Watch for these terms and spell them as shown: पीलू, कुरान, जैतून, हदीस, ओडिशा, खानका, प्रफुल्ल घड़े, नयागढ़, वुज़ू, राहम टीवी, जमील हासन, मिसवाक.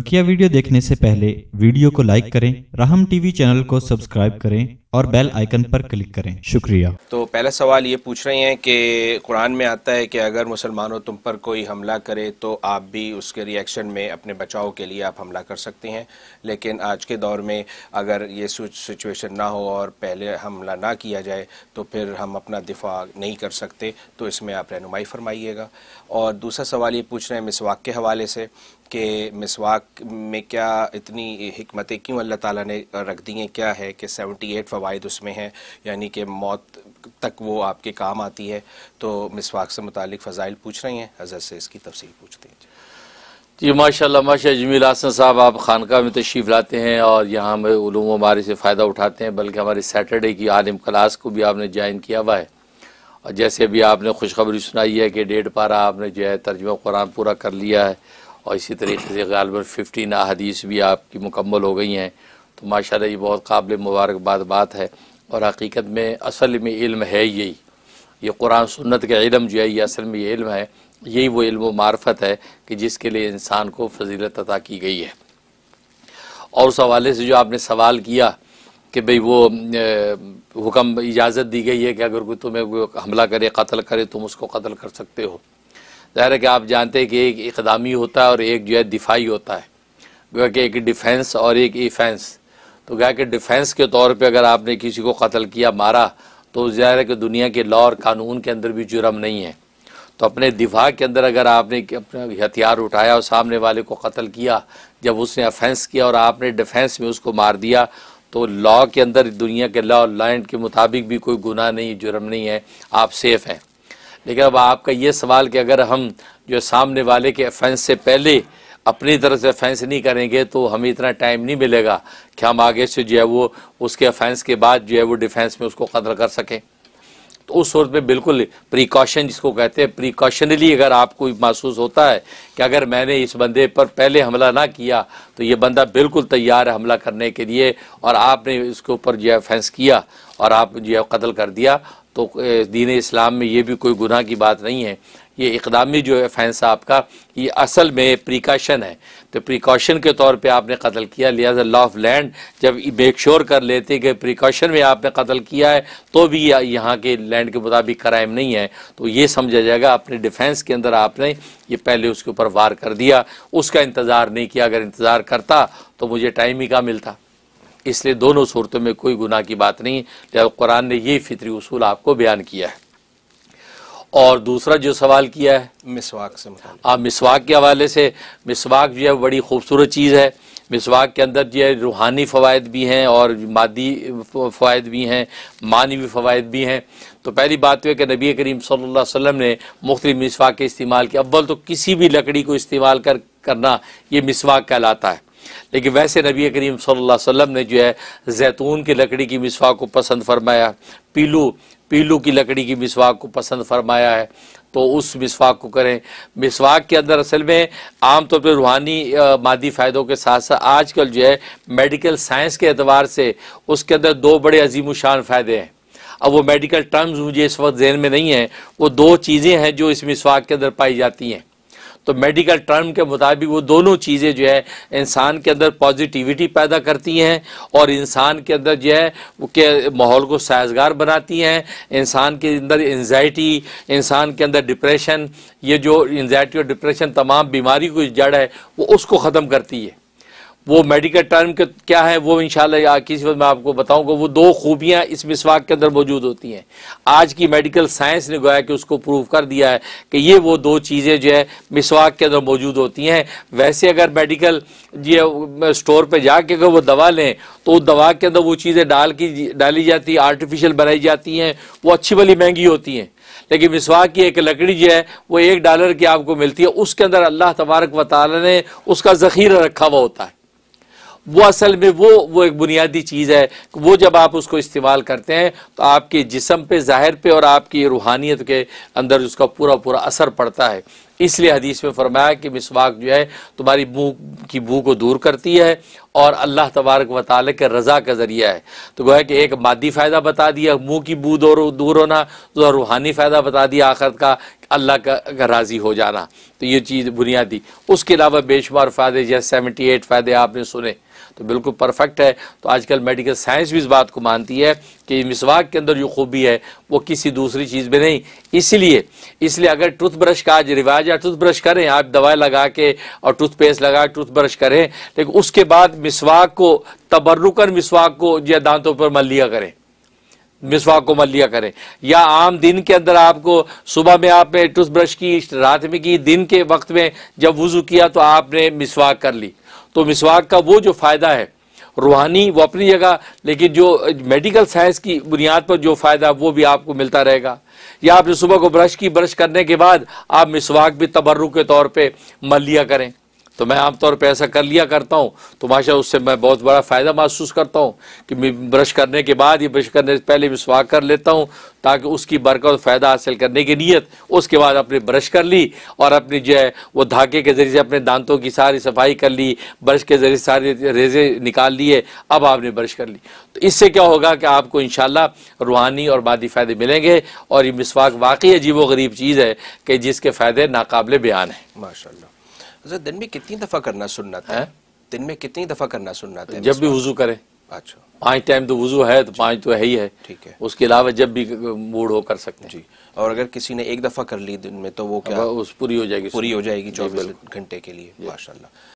बकिया video देखने से पहले वीडियो को लाइक करें, राहम टीवी चैनल को सब्सक्राइब करें और बेल आइकन पर क्लिक करें। शुक्रिया। तो पहला सवाल ये पूछ रहे हैं कि कुरान में आता है कि अगर मुसलमानों तुम पर कोई हमला करे तो आप भी उसके रिएक्शन में अपने बचाव के लिए आप हमला कर सकते हैं, लेकिन आज के दौर में अगर ये सिचुएशन ना हो और पहले हमला ना किया जाए तो फिर हम अपना दिफा नहीं कर सकते, तो इसमें आप रहनुमाई फरमाइएगा। और दूसरा सवाल ये पूछ रहे हैं मिसवाक के हवाले से कि मिसवाक में क्या इतनी हिकमतें क्यों अल्लाह ताला ने रख दी हैं, क्या है कि 78 फ़वाइद उसमें हैं, यानी कि मौत तक वो आपके काम आती है। तो मिसवाक से मुतालिक फ़ज़ाइल पूछ रही हैं, हज़रत से इसकी तफसील पूछते हैं। जी माशाल्लाह माशा जमील हासन साहब, आप खानका में तशरीफ़ लाते हैं और यहाँ हमें उलूम व मारिफ़ से फ़ायदा उठाते हैं, बल्कि हमारे सैटरडे की आलिम क्लास को भी आपने ज्वाइन किया हुआ है। और जैसे अभी आपने खुशखबरी सुनाई है कि 1.5 पारा आपने जो है तर्जुमा कुरान पूरा कर लिया है और इसी तरीके से ग़ालिबन 15 अहादीस भी आपकी मुकम्मल हो गई हैं। तो माशाल्लाह ये बहुत काबिल मुबारकबाद बात है और हकीकत में असल में इल्म है यही, ये कुरान सुन्नत का इल्म जो है ये असल में ये इल्म है, यही वो इल्म व मार्फत है कि जिसके लिए इंसान को फजीलत अता की गई है। और उस हवाले से जो आपने सवाल किया कि भाई वो हुक्म इजाज़त दी गई है कि अगर कोई तुम्हें हमला करे कत्ल करे तुम उसको कत्ल कर सकते हो, ज़ाहिर है कि आप जानते हैं कि एक इक़दामी होता है और एक जो है दिफाई होता है, गोया कि एक डिफेंस और एक इफेंस। तो गोया कि डिफेंस के तौर पे अगर आपने किसी को कत्ल किया मारा तो ज़ाहिर है कि दुनिया के लॉ और कानून के अंदर भी जुर्म नहीं है। तो अपने दिफा के अंदर अगर आपने अपना हथियार उठाया और सामने वाले को कत्ल किया, जब उसने अफेंस किया और आपने डिफेंस में उसको मार दिया, तो लॉ के अंदर दुनिया के लॉ लैंड के मुताबिक भी कोई गुनाह नहीं, जुर्म नहीं है, आप सेफ़ हैं। लेकिन अब आपका ये सवाल कि अगर हम जो सामने वाले के ऑफेंस से पहले अपनी तरफ से ऑफेंस नहीं करेंगे तो हमें इतना टाइम नहीं मिलेगा कि हम आगे से जो है वो उसके ऑफेंस के बाद जो है वो डिफेंस में उसको कत्ल कर सकें, तो उस सूरत में बिल्कुल प्रिकॉशन जिसको कहते हैं प्रिकॉशनली अगर आपको महसूस होता है कि अगर मैंने इस बंदे पर पहले हमला ना किया तो ये बंदा बिल्कुल तैयार है हमला करने के लिए और आपने इसके ऊपर जो है ऑफेंस किया और आप जो है कत्ल कर दिया, तो दीन इस्लाम में ये भी कोई गुनाह की बात नहीं है। ये इक़दामी जो ऑफेंस आपका ये असल में प्रिकॉशन है, तो प्रिकॉशन के तौर पे आपने कत्ल किया, लिहाजा लॉ ऑफ लैंड जब मेक श्योर कर लेते कि प्रिकॉशन में आपने कत्ल किया है तो भी यहाँ के लैंड के मुताबिक क्राइम नहीं है, तो ये समझा जाएगा अपने डिफेंस के अंदर आपने ये पहले उसके ऊपर वार कर दिया, उसका इंतज़ार नहीं किया। अगर इंतज़ार करता तो मुझे टाइम ही कहाँ मिलता, इसलिए दोनों सूरतों में कोई गुनाह की बात नहीं। लिहाजा कुरान ने ये फितरी उसूल आपको बयान किया है। और दूसरा जो सवाल किया है मिसवाक से, आप मिसवाक के हवाले से, मिसवाक जो है बड़ी खूबसूरत चीज़ है। मिसवाक के अंदर जो है रूहानी फ़वायद भी हैं और मादी फ़वायद भी हैं, मानवी फ़वायद भी हैं। तो पहली बात यह कि नबी करीम सल्लल्लाहु अलैहि वसल्लम ने मुख्तलिफ मिसवाक के इस्तेमाल किया। अव्वल तो किसी भी लकड़ी को इस्तेमाल करना ये मिसवाक कहलाता है, लेकिन वैसे नबी करीम सल्लल्लाहु अलैहि वसल्लम ने जो है जैतून की लकड़ी की मिसवाक को पसंद फरमाया, पीलू की लकड़ी की मिसवाक को पसंद फरमाया है, तो उस मिसवाक को करें। मिसवाक के अंदर असल में आमतौर पर रूहानी मादी फ़ायदों के साथ साथ आजकल जो है मेडिकल साइंस के एतबार से उसके अंदर दो बड़े अजीमुशान फ़ायदे हैं। अब वो मेडिकल टर्म्स मुझे इस वक्त जहन में नहीं हैं, वो दो चीज़ें हैं जो इस मिसवाक के अंदर पाई जाती हैं। तो मेडिकल टर्म के मुताबिक वो दोनों चीज़ें जो है इंसान के अंदर पॉजिटिविटी पैदा करती हैं और इंसान के अंदर जो है के माहौल को साजगार बनाती हैं। इंसान के अंदर एंजाइटी, इंसान के अंदर डिप्रेशन, ये जो एंजाइटी और डिप्रेशन तमाम बीमारी की जड़ है वो उसको ख़त्म करती है। वो मेडिकल टर्म के क्या है वो इंशाल्लाह किसी वक्त मैं आपको बताऊंगा। वो दो खूबियां इस मिसवाक के अंदर मौजूद होती हैं। आज की मेडिकल साइंस ने गोया कि उसको प्रूव कर दिया है कि ये वो दो चीज़ें जो है मिसवाक के अंदर मौजूद होती हैं। वैसे अगर मेडिकल ये स्टोर पे जाके अगर वो दवा लें तो उस दवा के अंदर वो चीज़ें डाली जाती हैं, आर्टिफिशियल बनाई जाती हैं, वो अच्छी भली महंगी होती हैं। लेकिन मिसवाक की एक लकड़ी जो है वो $1 की आपको मिलती है, उसके अंदर अल्लाह तबारक व तआला ने उसका ज़ख़ीरा रखा हुआ होता है। वो असल में वो एक बुनियादी चीज़ है, वो जब आप उसको इस्तेमाल करते हैं तो आपके जिस्म पे, ज़ाहिर पे और आपकी रूहानियत के अंदर उसका पूरा पूरा असर पड़ता है। इसलिए हदीस में फरमाया कि मिसवाक जो है तुम्हारी बू की बू को दूर करती है और अल्लाह तबारक व तआला के रज़ा का ज़रिया है। तो गोया कि एक मादी फ़ायदा बता दिया मुँह की बू दूर होना, तो रूहानी फ़ायदा बता दिया आखिरत का अल्लाह का राज़ी हो जाना, तो ये चीज़ बुनियादी। उसके अलावा बेशुमार फ़ायदे, जैसे 78 फ़ायदे आपने सुने, तो बिल्कुल परफेक्ट है। तो आजकल मेडिकल साइंस भी इस बात को मानती है कि मिसवाक के अंदर जो खूबी है वो किसी दूसरी चीज़ में नहीं। इसलिए अगर टूथब्रश का आज रिवाज है, टूथब्रश करें आप, दवाई लगा के और टूथपेस्ट लगा के टूथब्रश करें, लेकिन उसके बाद मिसवाक को तबर्रुकन मिसवाक को या दांतों पर मल लिया करें, मिसवाक को मल लिया करें। या आम दिन के अंदर आपको सुबह में आपने टूथब्रश की, रात में की, दिन के वक्त में जब वज़ू किया तो आपने मिसवाक कर ली। तो मिसवाक का वो जो फ़ायदा है रूहानी वो अपनी जगह, लेकिन जो मेडिकल साइंस की बुनियाद पर जो फ़ायदा वो भी आपको मिलता रहेगा। या आपने सुबह को ब्रश की, ब्रश करने के बाद आप मिसवाक भी तबर्रुक के तौर पे मल लिया करें। तो मैं आमतौर पे ऐसा कर लिया करता हूँ, तो माशा उससे मैं बहुत बड़ा फ़ायदा महसूस करता हूँ कि मैं ब्रश करने के बाद या ब्रश करने से पहले मिसवाक कर लेता हूँ, ताकि उसकी बरकत और फ़ायदा हासिल करने की नीयत, उसके बाद अपने ब्रश कर ली और अपनी जो है वो धागे के ज़रिए से अपने दांतों की सारी सफाई कर ली, ब्रश के ज़रिए सारे रेजे निकाल लिए, अब आपने ब्रश कर ली। तो इससे क्या होगा कि आपको इंशाल्लाह रूहानी और मादी फ़ायदे मिलेंगे। और ये मिसवाक वाकई अजीब व गरीब चीज़ है कि जिसके फ़ायदे नाकाबिले बयान हैं माशाल्लाह। दिन में कितनी दफ़ा करना सुन्नत है? दिन में कितनी दफ़ा करना सुन्नत है? जब भी वुज़ू करें। अच्छा, 5 टाइम तो वुज़ू है, तो 5 तो है ही है, ठीक है। उसके अलावा जब भी मूड हो कर सकते हैं जी। और अगर किसी ने एक दफ़ा कर ली दिन में तो वो क्या, उस पूरी हो जाएगी, पूरी हो जाएगी 24 घंटे के लिए माशाल्लाह।